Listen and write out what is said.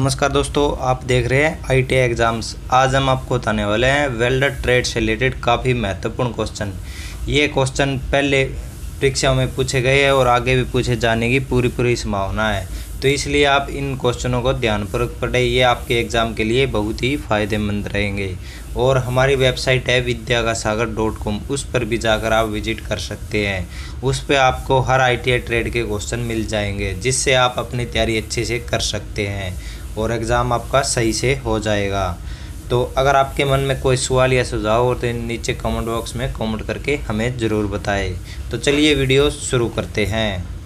नमस्कार दोस्तों, आप देख रहे हैं ITI एग्ज़ाम्स। आज हम आपको बताने वाले हैं वेल्डर ट्रेड से रिलेटेड काफ़ी महत्वपूर्ण क्वेश्चन। ये क्वेश्चन पहले परीक्षाओं में पूछे गए हैं और आगे भी पूछे जाने की पूरी संभावना है, तो इसलिए आप इन क्वेश्चनों को ध्यानपूर्वक पढ़ें। ये आपके एग्ज़ाम के लिए बहुत ही फ़ायदेमंद रहेंगे। और हमारी वेबसाइट है विद्या का सागर.com, उस पर भी जाकर आप विजिट कर सकते हैं। उस पर आपको हर ITI ट्रेड के क्वेश्चन मिल जाएंगे, जिससे आप अपनी तैयारी अच्छे से कर सकते हैं और एग्ज़ाम आपका सही से हो जाएगा। तो अगर आपके मन में कोई सवाल या सुझाव हो तो नीचे कमेंट बॉक्स में कमेंट करके हमें ज़रूर बताएं। तो चलिए वीडियो शुरू करते हैं।